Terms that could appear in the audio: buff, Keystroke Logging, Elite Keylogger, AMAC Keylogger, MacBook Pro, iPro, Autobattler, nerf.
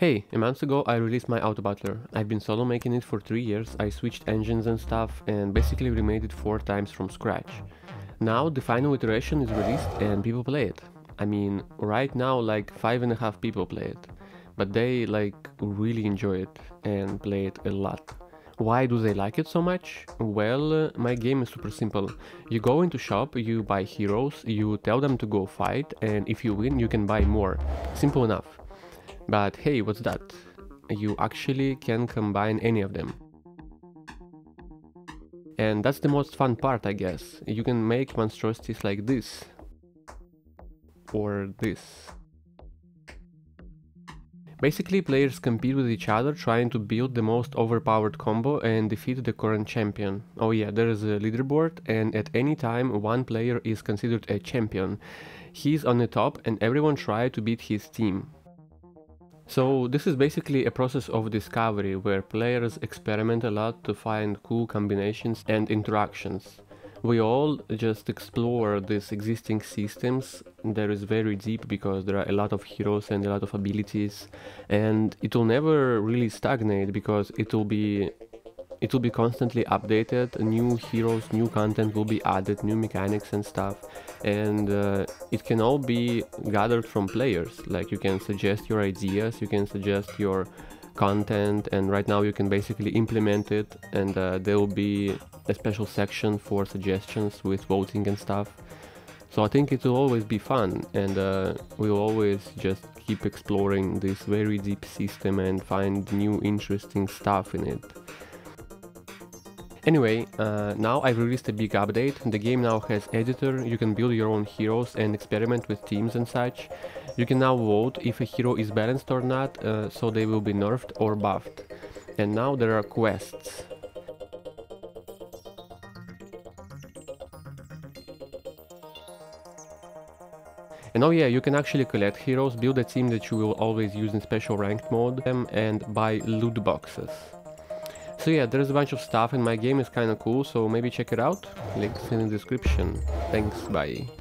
Hey, a month ago I released my Autobattler. I've been solo making it for 3 years, I switched engines and stuff and basically remade it 4 times from scratch. Now the final iteration is released and people play it. I mean, right now like 5.5 people play it, but they like really enjoy it and play it a lot. Why do they like it so much? Well, my game is super simple. You go into shop, you buy heroes, you tell them to go fight, and if you win you can buy more. Simple enough. But hey, what's that? You actually can combine any of them. And that's the most fun part, I guess. You can make monstrosities like this. Or this. Basically, players compete with each other, trying to build the most overpowered combo and defeat the current champion. Oh yeah, there is a leaderboard, and at any time one player is considered a champion. He's on the top and everyone tries to beat his team. So this is basically a process of discovery, where players experiment a lot to find cool combinations and interactions. We all just explore these existing systems. There is very deep because there are a lot of heroes and a lot of abilities, and it will never really stagnate because it will be constantly updated. New heroes, new content will be added, new mechanics and stuff, and it can all be gathered from players. Like, you can suggest your ideas, you can suggest your content, and right now you can basically implement it, and there will be a special section for suggestions with voting and stuff. So I think it will always be fun, and we'll always just keep exploring this very deep system and find new interesting stuff in it. Anyway, now I've released a big update. The game now has editor, you can build your own heroes and experiment with teams and such. You can now vote if a hero is balanced or not, so they will be nerfed or buffed. And now there are quests. And oh yeah, you can actually collect heroes, build a team that you will always use in special ranked mode, and buy loot boxes. So yeah, there's a bunch of stuff and my game is kinda cool, so maybe check it out. Links in the description. Thanks, bye.